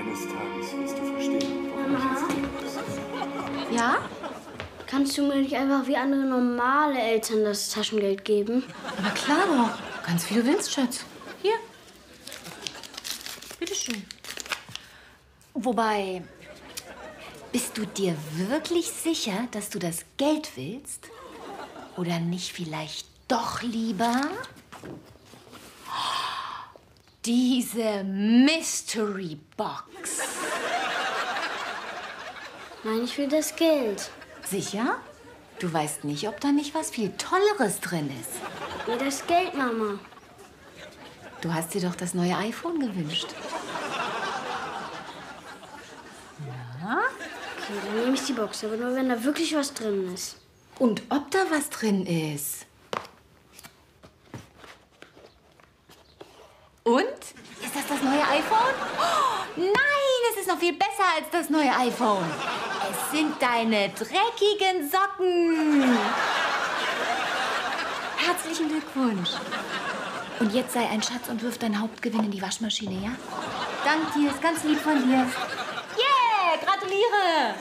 Eines Tages wirst du verstehen, warum ich jetzt hier bin. Ja? Kannst du mir nicht einfach wie andere normale Eltern das Taschengeld geben? Na klar doch. Ganz viel du willst, Schatz. Hier. Bitteschön. Wobei, bist du dir wirklich sicher, dass du das Geld willst? Oder nicht vielleicht doch lieber diese Mysterybox? Nein, ich will das Geld. Sicher? Du weißt nicht, ob da nicht was viel Tolleres drin ist. Nee, das Geld, Mama. Du hast dir doch das neue iPhone gewünscht. Ja? Okay, dann nehme ich die Box, aber nur wenn da wirklich was drin ist. Und ob da was drin ist? Und? Ist das das neue iPhone? Oh, nein, es ist noch viel besser als das neue iPhone. Es sind deine dreckigen Socken. Herzlichen Glückwunsch. Und jetzt sei ein Schatz und wirf deinen Hauptgewinn in die Waschmaschine, ja? Dank dir, ist ganz lieb von dir. Yeah, gratuliere.